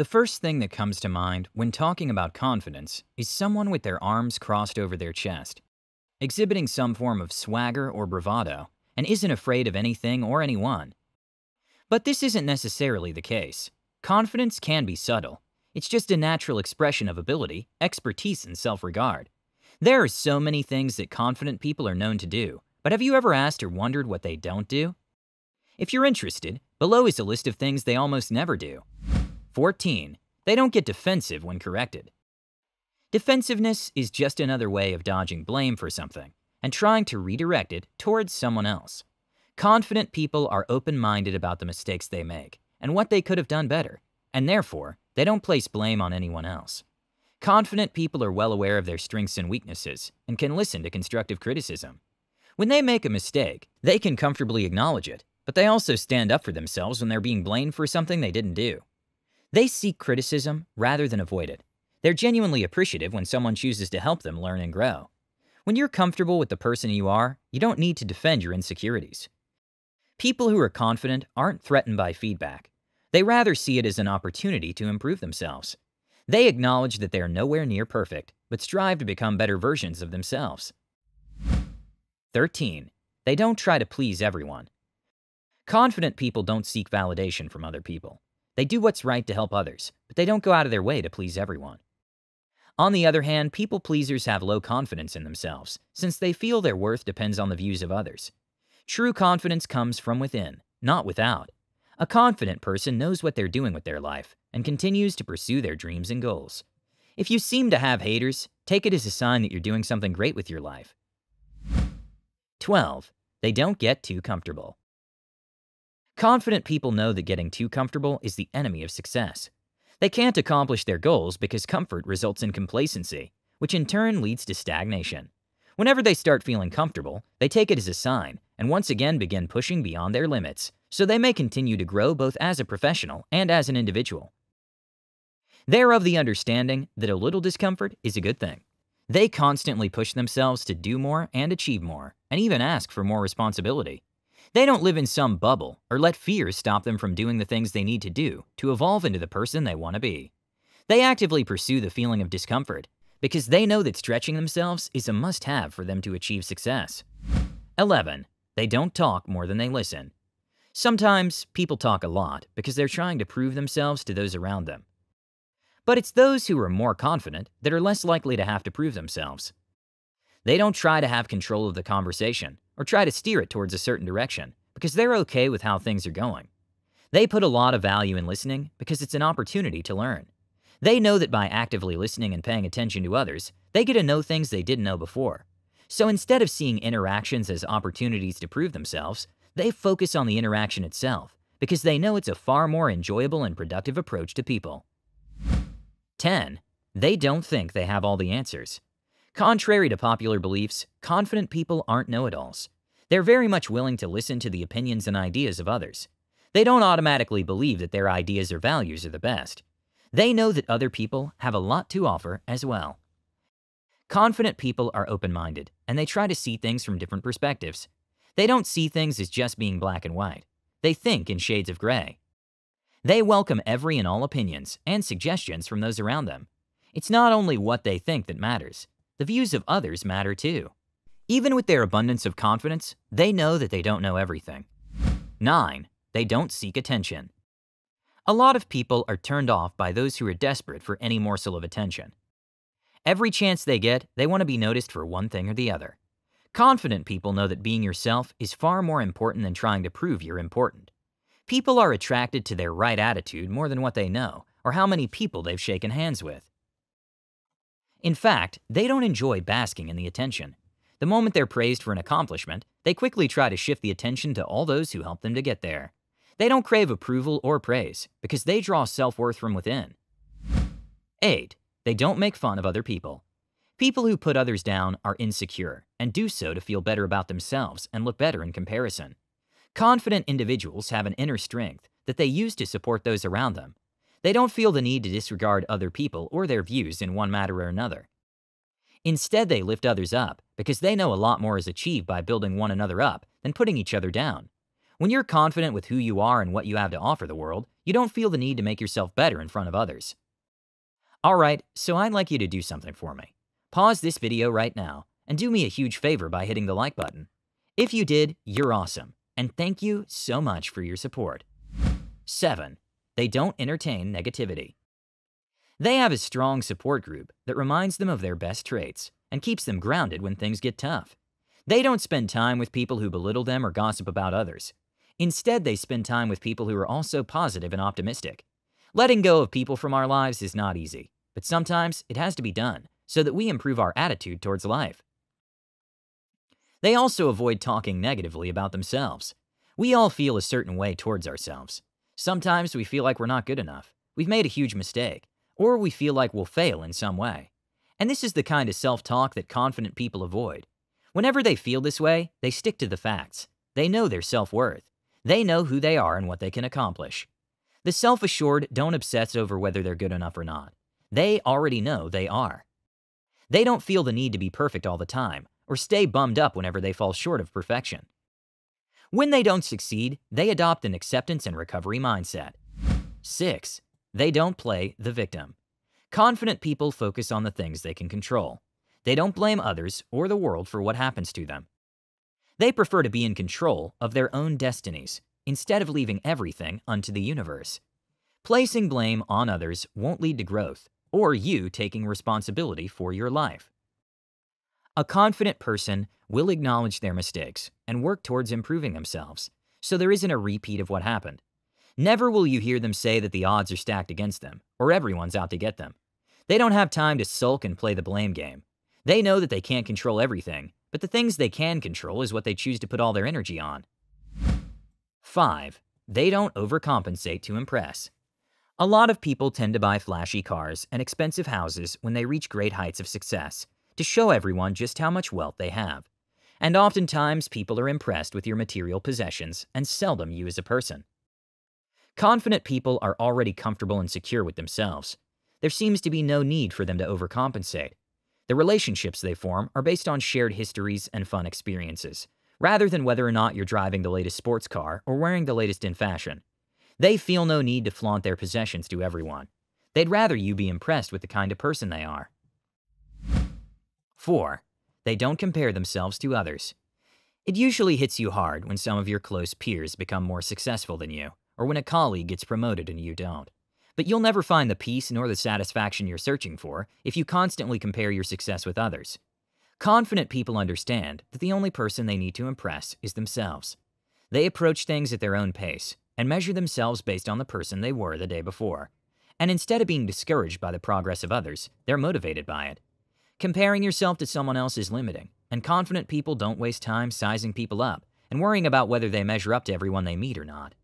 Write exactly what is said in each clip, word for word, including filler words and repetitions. The first thing that comes to mind when talking about confidence is someone with their arms crossed over their chest, exhibiting some form of swagger or bravado, and isn't afraid of anything or anyone. But this isn't necessarily the case. Confidence can be subtle. It's just a natural expression of ability, expertise, and self-regard. There are so many things that confident people are known to do, but have you ever asked or wondered what they don't do? If you're interested, below is a list of things they almost never do. fourteen. They don't get defensive when corrected. Defensiveness is just another way of dodging blame for something and trying to redirect it towards someone else. Confident people are open-minded about the mistakes they make and what they could have done better, and therefore, they don't place blame on anyone else. Confident people are well aware of their strengths and weaknesses and can listen to constructive criticism. When they make a mistake, they can comfortably acknowledge it, but they also stand up for themselves when they're being blamed for something they didn't do. They seek criticism rather than avoid it. They're genuinely appreciative when someone chooses to help them learn and grow. When you're comfortable with the person you are, you don't need to defend your insecurities. People who are confident aren't threatened by feedback. They rather see it as an opportunity to improve themselves. They acknowledge that they are nowhere near perfect, but strive to become better versions of themselves. thirteen. They don't try to please everyone. Confident people don't seek validation from other people. They do what's right to help others, but they don't go out of their way to please everyone. On the other hand, people-pleasers have low confidence in themselves, since they feel their worth depends on the views of others. True confidence comes from within, not without. A confident person knows what they're doing with their life and continues to pursue their dreams and goals. If you seem to have haters, take it as a sign that you're doing something great with your life. twelve. They don't get too comfortable. Confident people know that getting too comfortable is the enemy of success. They can't accomplish their goals because comfort results in complacency, which in turn leads to stagnation. Whenever they start feeling comfortable, they take it as a sign and once again begin pushing beyond their limits, so they may continue to grow both as a professional and as an individual. They're of the understanding that a little discomfort is a good thing. They constantly push themselves to do more and achieve more, and even ask for more responsibility. They don't live in some bubble or let fear stop them from doing the things they need to do to evolve into the person they want to be. They actively pursue the feeling of discomfort because they know that stretching themselves is a must-have for them to achieve success. eleven. They don't talk more than they listen. Sometimes people talk a lot because they're trying to prove themselves to those around them. But it's those who are more confident that are less likely to have to prove themselves. They don't try to have control of the conversation or try to steer it towards a certain direction because they're okay with how things are going. They put a lot of value in listening because it's an opportunity to learn. They know that by actively listening and paying attention to others, they get to know things they didn't know before. So instead of seeing interactions as opportunities to prove themselves, they focus on the interaction itself because they know it's a far more enjoyable and productive approach to people. ten. They don't think they have all the answers. Contrary to popular beliefs, confident people aren't know-it-alls. They're very much willing to listen to the opinions and ideas of others. They don't automatically believe that their ideas or values are the best. They know that other people have a lot to offer as well. Confident people are open-minded, and they try to see things from different perspectives. They don't see things as just being black and white. They think in shades of gray. They welcome every and all opinions and suggestions from those around them. It's not only what they think that matters. The views of others matter too. Even with their abundance of confidence, they know that they don't know everything. nine. They don't seek attention. A lot of people are turned off by those who are desperate for any morsel of attention. Every chance they get, they want to be noticed for one thing or the other. Confident people know that being yourself is far more important than trying to prove you're important. People are attracted to their right attitude more than what they know or how many people they've shaken hands with. In fact, they don't enjoy basking in the attention. The moment they're praised for an accomplishment, they quickly try to shift the attention to all those who help them to get there. They don't crave approval or praise because they draw self-worth from within. eight. They don't make fun of other people. People who put others down are insecure and do so to feel better about themselves and look better in comparison. Confident individuals have an inner strength that they use to support those around them. They don't feel the need to disregard other people or their views in one matter or another. Instead, they lift others up because they know a lot more is achieved by building one another up than putting each other down. When you're confident with who you are and what you have to offer the world, you don't feel the need to make yourself better in front of others. Alright, so I'd like you to do something for me. Pause this video right now, and do me a huge favor by hitting the like button. If you did, you're awesome, and thank you so much for your support. seven. They don't entertain negativity. They have a strong support group that reminds them of their best traits and keeps them grounded when things get tough. They don't spend time with people who belittle them or gossip about others. Instead, they spend time with people who are also positive and optimistic. Letting go of people from our lives is not easy, but sometimes it has to be done so that we improve our attitude towards life. They also avoid talking negatively about themselves. We all feel a certain way towards ourselves. Sometimes we feel like we're not good enough, we've made a huge mistake, or we feel like we'll fail in some way. And this is the kind of self-talk that confident people avoid. Whenever they feel this way, they stick to the facts. They know their self-worth. They know who they are and what they can accomplish. The self-assured don't obsess over whether they're good enough or not. They already know they are. They don't feel the need to be perfect all the time, or stay bummed up whenever they fall short of perfection. When they don't succeed, they adopt an acceptance and recovery mindset. six. They don't play the victim. Confident people focus on the things they can control. They don't blame others or the world for what happens to them. They prefer to be in control of their own destinies instead of leaving everything unto the universe. Placing blame on others won't lead to growth or you taking responsibility for your life. A confident person will acknowledge their mistakes and work towards improving themselves, so there isn't a repeat of what happened. Never will you hear them say that the odds are stacked against them or everyone's out to get them. They don't have time to sulk and play the blame game. They know that they can't control everything, but the things they can control is what they choose to put all their energy on. five. They don't overcompensate to impress. A lot of people tend to buy flashy cars and expensive houses when they reach great heights of success to show everyone just how much wealth they have. And oftentimes, people are impressed with your material possessions and seldom you as a person. Confident people are already comfortable and secure with themselves. There seems to be no need for them to overcompensate. The relationships they form are based on shared histories and fun experiences, rather than whether or not you're driving the latest sports car or wearing the latest in fashion. They feel no need to flaunt their possessions to everyone. They'd rather you be impressed with the kind of person they are. four. They don't compare themselves to others. It usually hits you hard when some of your close peers become more successful than you, or when a colleague gets promoted and you don't. But you'll never find the peace nor the satisfaction you're searching for if you constantly compare your success with others. Confident people understand that the only person they need to impress is themselves. They approach things at their own pace and measure themselves based on the person they were the day before. And instead of being discouraged by the progress of others, they're motivated by it. Comparing yourself to someone else is limiting, and confident people don't waste time sizing people up and worrying about whether they measure up to everyone they meet or not.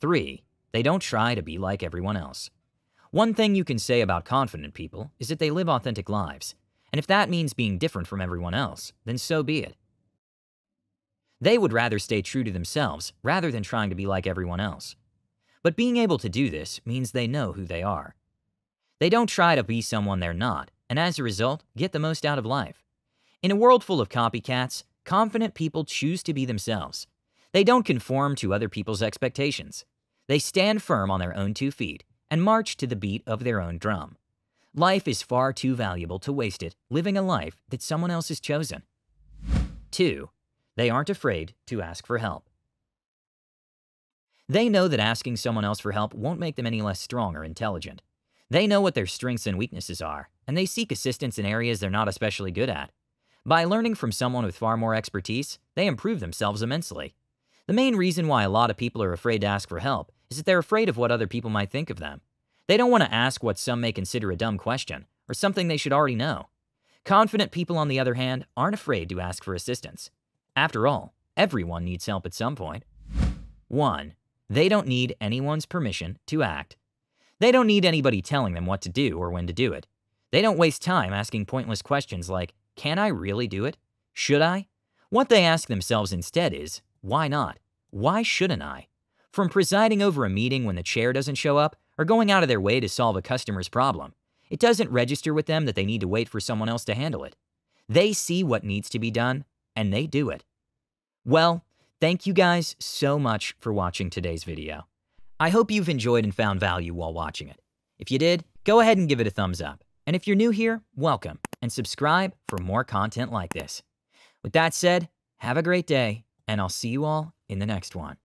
three. They don't try to be like everyone else. One thing you can say about confident people is that they live authentic lives, and if that means being different from everyone else, then so be it. They would rather stay true to themselves rather than trying to be like everyone else. But being able to do this means they know who they are. They don't try to be someone they're not, and as a result, get the most out of life. In a world full of copycats, confident people choose to be themselves. They don't conform to other people's expectations. They stand firm on their own two feet and march to the beat of their own drum. Life is far too valuable to waste it living a life that someone else has chosen. two. They aren't afraid to ask for help. They know that asking someone else for help won't make them any less strong or intelligent. They know what their strengths and weaknesses are, and they seek assistance in areas they're not especially good at. By learning from someone with far more expertise, they improve themselves immensely. The main reason why a lot of people are afraid to ask for help is that they're afraid of what other people might think of them. They don't want to ask what some may consider a dumb question or something they should already know. Confident people, on the other hand, aren't afraid to ask for assistance. After all, everyone needs help at some point. one. They don't need anyone's permission to act. They don't need anybody telling them what to do or when to do it. They don't waste time asking pointless questions like, "Can I really do it? Should I?" What they ask themselves instead is, "Why not? Why shouldn't I?" From presiding over a meeting when the chair doesn't show up or going out of their way to solve a customer's problem, it doesn't register with them that they need to wait for someone else to handle it. They see what needs to be done, and they do it. Well, Thank you guys so much for watching today's video. I hope you've enjoyed and found value while watching it. If you did, go ahead and give it a thumbs up. And if you're new here, welcome, and subscribe for more content like this. With that said, have a great day, and I'll see you all in the next one.